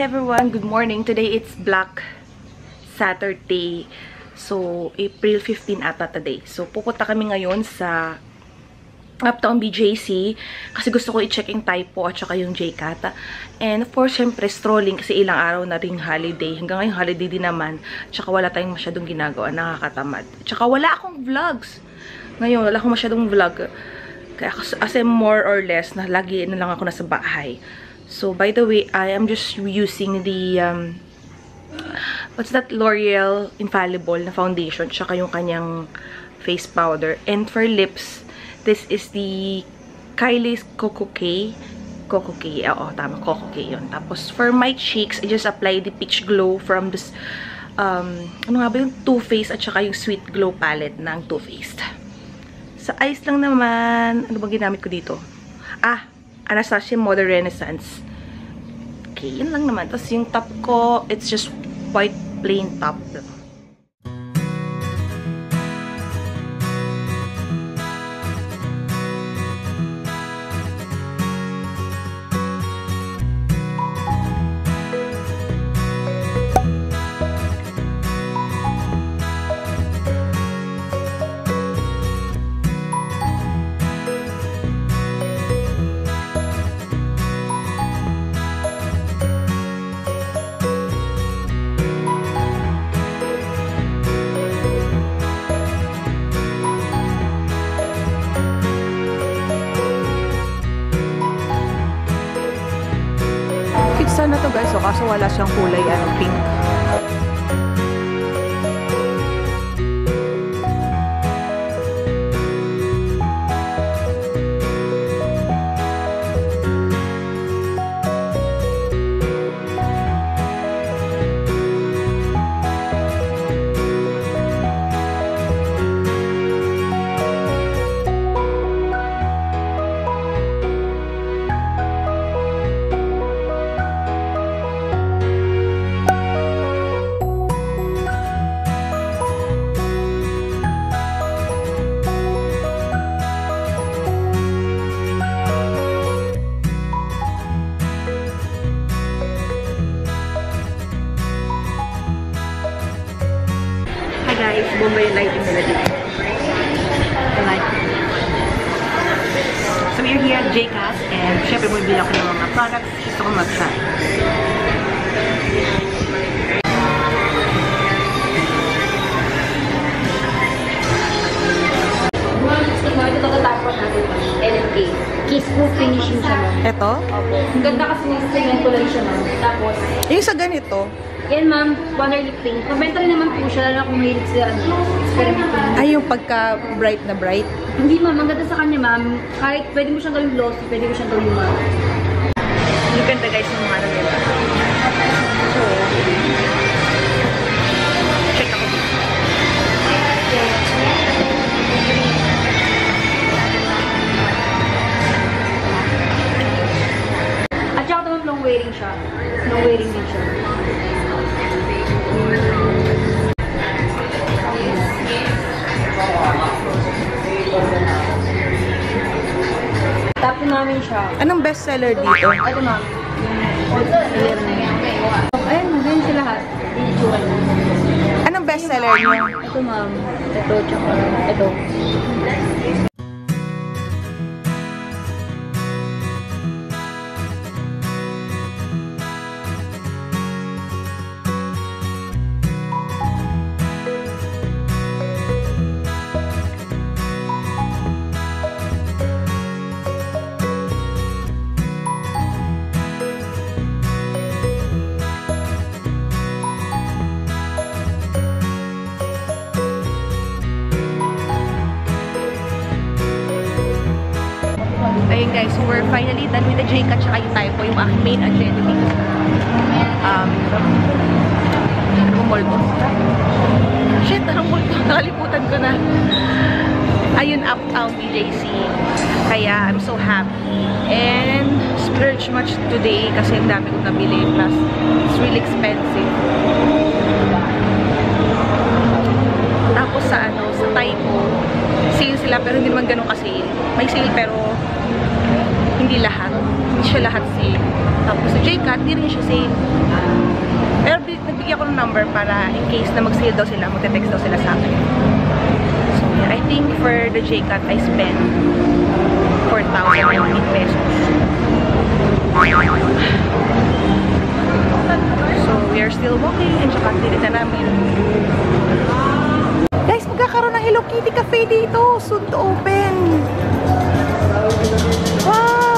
Hi everyone! Good morning! Today it's Black Saturday. So, April 15 ata today. So, pupunta kami ngayon sa Uptown BJC kasi gusto ko i-check yung Typo at saka yung J-Cat. And of course, syempre, strolling kasi ilang araw na rin holiday. Hanggang ngayon holiday din naman. Tsaka wala tayong masyadong ginagawa. Nakakatamad. Tsaka wala akong vlogs. Ngayon, wala akong masyadong vlog. Kaya kasi more or less, na lagi na lang ako nasa bahay. So, by the way, I am just using the, what's that, L'Oreal Infallible na foundation, tsaka yung kanyang face powder. And for lips, this is the Kylie Coco K. Coco K, oo, tama, Coco K yun. Tapos, for my cheeks, I just apply the Peach Glow from this, ano nga ba yung Too Faced at tsaka yung Sweet Glow palette ng Too Faced. Sa eyes lang naman, ano ba ginamit ko dito? Anastasia Modern Renaissance. Okay, yun lang naman. Tapos yung top ko, it's just white plain top. Sana to guys, so kaso wala siyang kulay, ano, pink. Bomba yung lighting nila dito. So, we're here at J-Cat and syempre mo ibila ko ng mga products. Gusto ko mag-try. Ito tatapos natin. LNK. Kiss Proof Finishing siya. Ito? Ang ganda kasi yung singing kulay siya. Tapos, yung sa ganito? Yan ma'am, Wonder Lip Pink. Pabenta rin naman po siya, lalo kung may lips na experimental. Ay, yung pagka-bright na bright? Hindi ma'am, ang ganda sa kanya ma'am. Kahit pwede mo siyang gawin glossy, pwede mo siyang gawin ma'am. Ang ganda guys ng mga nila. So, check ako. At saka naman long wearing siya. Long wearing din siya. Tapos namin siya. Anong best seller dito? Ito ma'am. Ayan, ganyan siya lahat. Anong best seller niyo? Ito ma'am. Ito, tsaka ito. Ayun guys, so we're finally done with the J-Cat tsaka yung Typo, yung aking main agenda dito sa mall ko. Shit, anong mall ko? Nakalimutan ko na. Ayun, Uptown BJC. Kaya, I'm so happy. And, splurge much today kasi ang dami kong nabili. Plus, it's really expensive. Tapos sa ano, sa Typo, sale sila pero hindi naman ganun kasi. May sale pero hindi lahat. Hindi siya lahat sale. Tapos sa J-Cat, hindi rin siya sale. Pero nagbigyan ko ng number para in case na mag-sale daw sila, mag-text daw sila sa akin. So yeah, I think for the J-Cat, I spent 4,008 pesos. So we are still walking and saka tinita namin. Guys, magkakaroon ng Hello Kitty Cafe dito. Soon to open. Wow!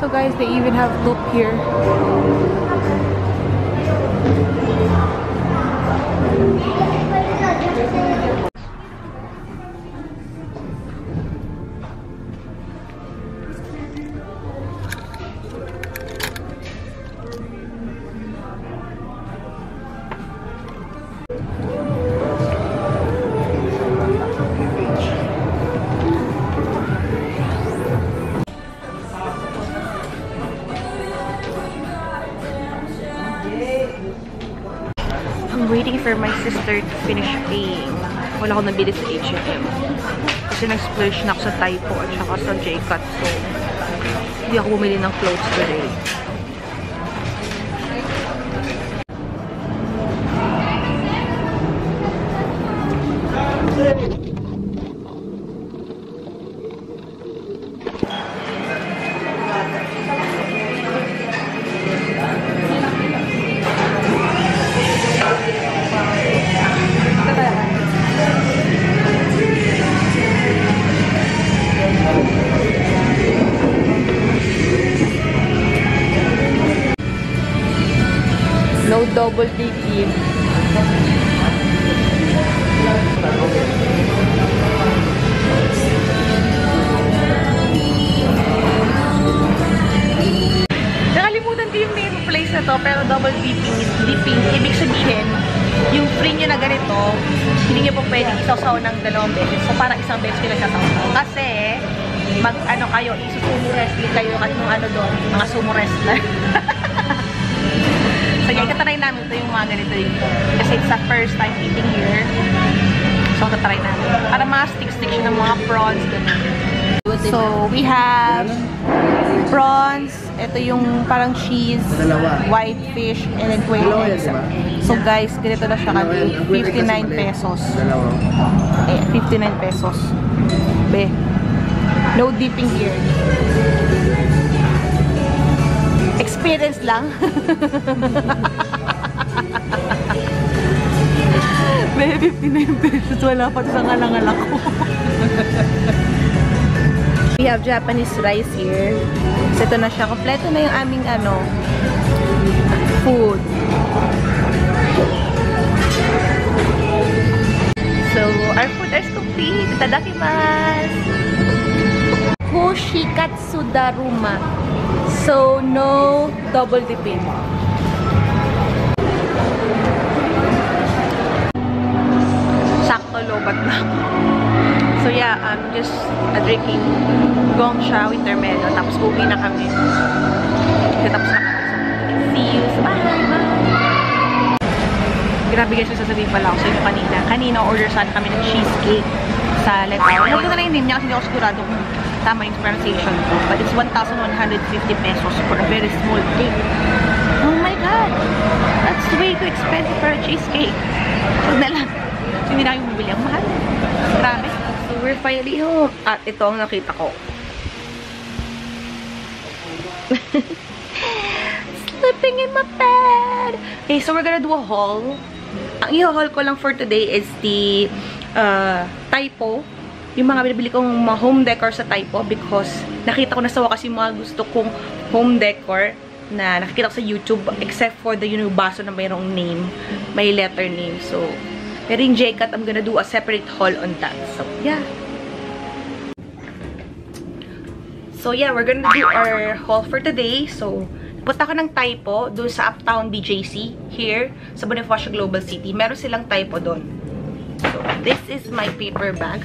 So guys, they even have loop here. To finish paying. Wala akong nabili sa H&M. Kasi nag-splurge na ako sa Typo at saka sa J-Cut. So, hindi ako bumili ng clothes today. Double DT. Nakalimutan ko yung name place na to, pero double dipping. Ibig sabihin, yung free nyo na ganito, hindi nyo po pwedeng isaw-saw ng dalawang beses. So parang isang beses nyo nagsasaw-saw. Kasi, mag-ano kayo, isusumo wrestling kayo at nung ano doon, mga sumo wrestler. So, yeah, katanay namin ito yung mga ganito dito. Kasi it's the first time eating here. So, katanay namin. Para mga stick-stick siya ng mga prawns. So, we have prawns. Ito yung parang cheese, white fish, and then quail eggs. So, guys, ganito na siya kami. 59 pesos. Eh, 59 pesos. Be. No dipping here. Experience lang. May 59 pesos. Wala pa sa ngalangalak ko. We have Japanese rice here. So, ito na siya. Kompleto na yung aming ano, food. So, our food is complete. Itadakimasu! Kushikatsu Daruma. So, no double dipping. Sakto lobat na. So, yeah, I'm just drinking Gong Cha with Termelo. Tapos, uwi na kami. Tapos na kami. See you. Bye! Grabe guys, sasabihin pala ako sa inyo kanina. Kanina, order saan kami ng cheesecake sa Letao. Huwag ko na yung name niya kasi hindi ako sigurado kung tama yung pronunciation ko. But it's 1,150 pesos for a very small cake. Oh my god! That's way too expensive for a cheesecake. Huwag na lang. Hindi na yung bumili. Ang mahal. Grabe. So we're finally home. At ito ang nakita ko. Sleeping in my bed! Okay, so we're gonna do a haul. Ang i-haul ko lang for today is the Typo. Yung mga binibili kong mga home decor sa Typo because nakita ko na sa wakas yung mga gusto kong home decor na nakikita ko sa YouTube except for the Unibaso na mayroong name, may letter name. So, pero yung J-Cat, I'm gonna do a separate haul on that. So, yeah. So, yeah, we're gonna do our haul for today. So, punta ko ng Typo doon sa Uptown BJC here sa Bonifacio Global City. Meron silang Typo doon. So, this is my paper bag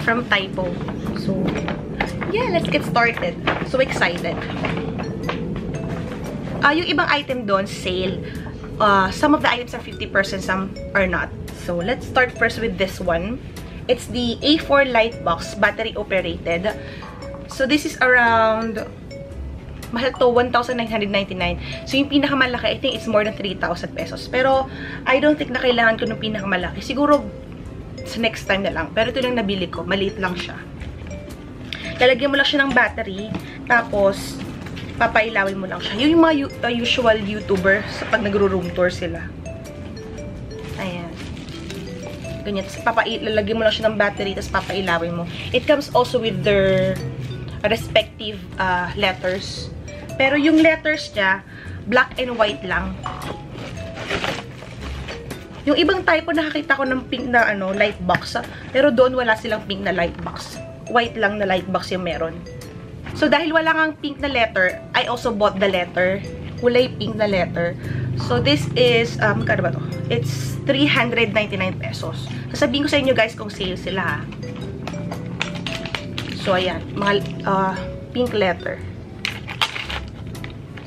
from Typo. So, yeah, let's get started. So excited. Yung ibang item doon, sale. some of the items are 50%, some are not. So let's start first with this one. It's the A4 light box, battery operated. So this is around, mahal to, 1,999. So yung pinakamalaki, I think it's more than 3,000 pesos. Pero I don't think na kailangan ko ng pinakamalaki. Siguro sa next time na lang. Pero ito lang nabili ko. Maliit lang siya. Lalagyan mo lang siya ng battery. Tapos, papailawin mo lang siya. Yun yung mga usual YouTuber sa pag nagro-room tour sila. Ayan. Ganyan. Tapos, lalagyan mo lang siya ng battery. Tapos, papailawin mo. It comes also with their respective letters. Pero yung letters niya, black and white lang. Yung ibang typo, nakakita ko ng pink na ano, light box. Pero doon, wala silang pink na light box. White lang na light box yung meron. So, dahil wala kang pink na letter, I also bought the letter. Kulay pink na letter. So, this is, magkano ba to? It's 399 pesos. Sasabihin ko sa inyo guys kung sale sila ha. So, ayan. Mga pink letter.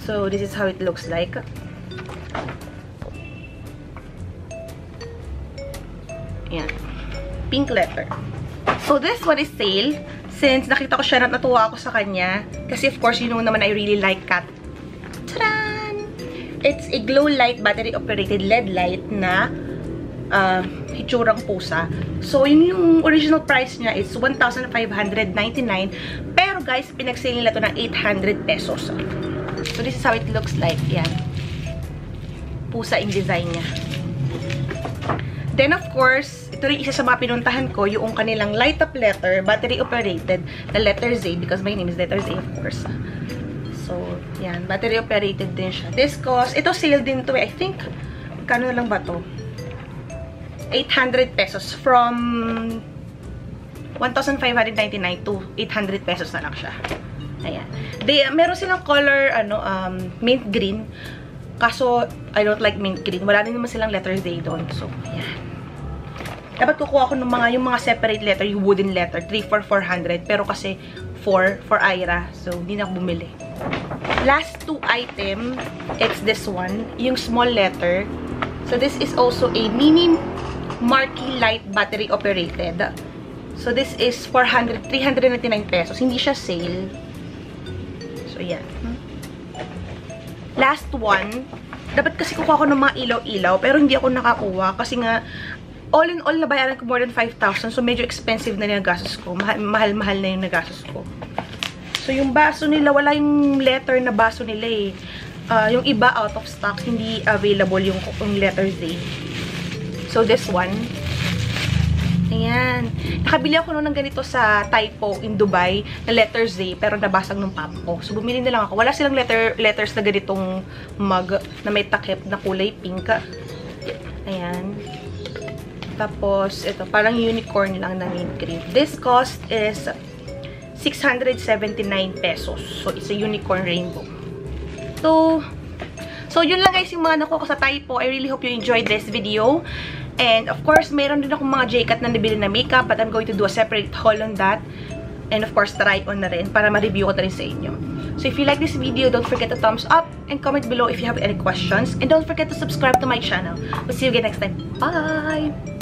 So, this is how it looks like. Ayan. Pink letter. So, this one is sale. Since nakita ko siya, natuwa ako sa kanya. Kasi, of course, you know naman, I really like cat. Tadaan! It's a glow light, battery-operated LED light na hitsurang pusa. So, yun yung original price niya is 1,599. Pero, guys, pinagsale nila to ng 800 pesos. So, this is how it looks like. Yan. Pusa in design niya. Then, of course, ito rin isa sa mga pinuntahan ko, yung kanilang light-up letter, battery-operated, na letter Z, because my name is letter Z, of course. So, yan. Battery-operated din siya. This cost, ito sale din to, I think, kano lang ba to? 800 pesos from 1,599 to 800 pesos na lang siya. Ayan. They, meron silang color, ano, mint green. Kaso, I don't like mint green. Wala din naman silang letter Z doon. So, ayan. Dapat kukuha ko ng mga, yung mga separate letter, yung wooden letter, 3,400. Pero kasi, 4 for Aira. So, hindi na bumili. Last two item, it's this one. Yung small letter. So, this is also a mini marquee light battery operated. So, this is 399 pesos. Hindi siya sale. So, yan. Last one. Dapat kasi kukuha ko ng mga ilaw-ilaw. Pero hindi ako nakakuha. Kasi nga, all in all, nabayaran ko more than 5,000. So, medyo expensive na yung gastos ko. Mahal-mahal na yung nagastos ko. So, yung baso nila, wala yung letter na baso nila eh. Yung iba, out of stock. Hindi available yung letter Z. So, this one. Ayan. Nakabili ako noon ng ganito sa Typo in Dubai na letter Z, pero nabasag ng papa ko. So, bumili na lang ako. Wala silang letters na ganitong mug na may takip na kulay pink. Ayan. Tapos, ito, parang unicorn lang na mint green. This cost is 679 pesos. So, it's a unicorn rainbow. So yun lang guys yung mga nakuha ko sa Typo. I really hope you enjoyed this video. And, of course, meron din akong mga J-Cat na nabili na makeup. But I'm going to do a separate haul on that. And, of course, try on na rin para ma-review ko na rin sa inyo. So, if you like this video, don't forget to thumbs up and comment below if you have any questions. And don't forget to subscribe to my channel. We'll see you again next time. Bye!